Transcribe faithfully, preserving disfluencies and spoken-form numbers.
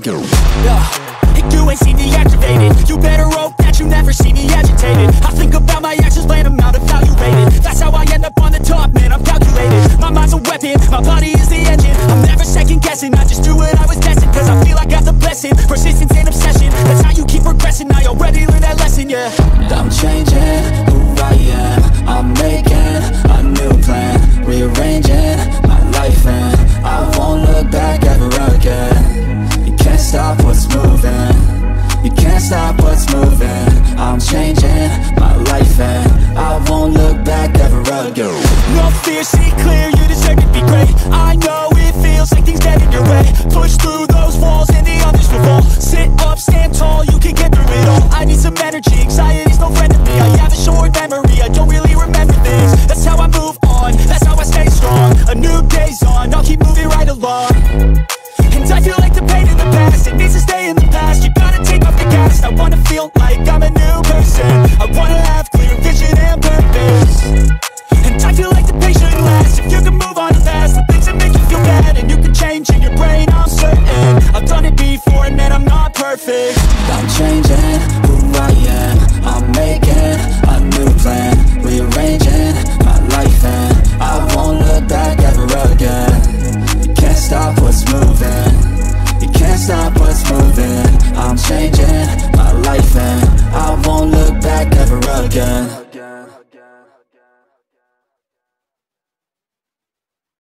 go. You ain't see me activated. You better hope that you never see me agitated. I think about my actions, plan them out, evaluated. That's how I end up on the top, man, I'm calculated. My mind's a weapon, my body is the engine. I'm never second guessing, I just do what I was destined. Cause I feel I got the blessing, persistence and obsession. That's how you keep progressing, I already learned that lesson, yeah. I'm changing who I am. I'm making a new plan, rearranging